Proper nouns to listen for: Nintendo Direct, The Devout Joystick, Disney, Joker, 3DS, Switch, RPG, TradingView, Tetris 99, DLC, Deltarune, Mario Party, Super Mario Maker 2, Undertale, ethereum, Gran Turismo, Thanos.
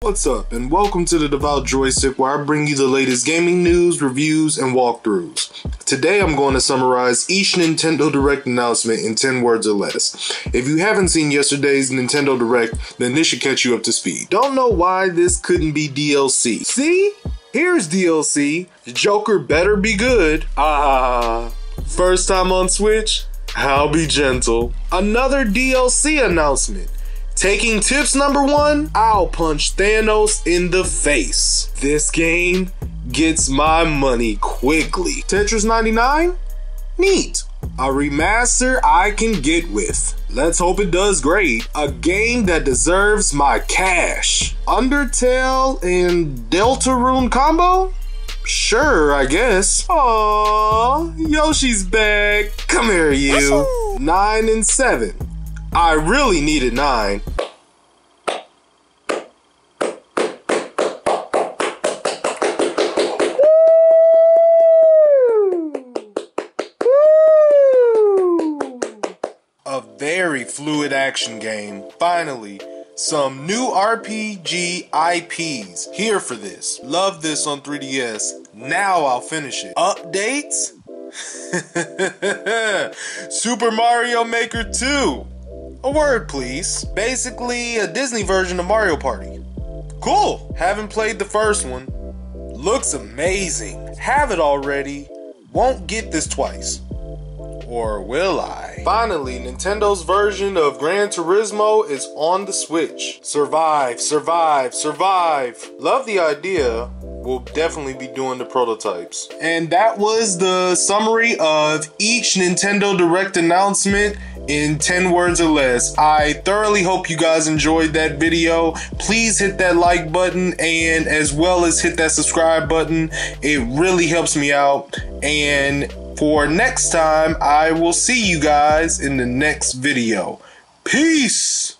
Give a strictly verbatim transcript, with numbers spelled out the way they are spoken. What's up, and welcome to the Devout Joystick, where I bring you the latest gaming news, reviews, and walkthroughs. Today I'm going to summarize each Nintendo Direct announcement in ten words or less. If you haven't seen yesterday's Nintendo Direct, then this should catch you up to speed. Don't know why this couldn't be D L C. See? Here's D L C. Joker better be good. Ah. First time on Switch? I'll be gentle. Another D L C announcement. Taking tips number one, I'll punch Thanos in the face. This game gets my money quickly. Tetris ninety-nine? Neat. A remaster I can get with. Let's hope it does great. A game that deserves my cash. Undertale and Deltarune combo? Sure, I guess. Aww, Yoshi's back. Come here, you. Nine and seven. I really needed nine. A very fluid action game. Finally, some new R P G I Ps. Here for this. Love this on three D S. Now I'll finish it. Updates? Super Mario Maker two. A word, please. Basically, a Disney version of Mario Party. Cool. Haven't played the first one. Looks amazing. Have it already. Won't get this twice. Or will I? Finally, Nintendo's version of Gran Turismo is on the Switch. Survive, survive, survive. Love the idea. We'll definitely be doing the prototypes. And that was the summary of each Nintendo Direct announcement in ten words or less. I thoroughly hope you guys enjoyed that video. Please hit that like button and as well as hit that subscribe button. It really helps me out. And for next time, I will see you guys in the next video. Peace!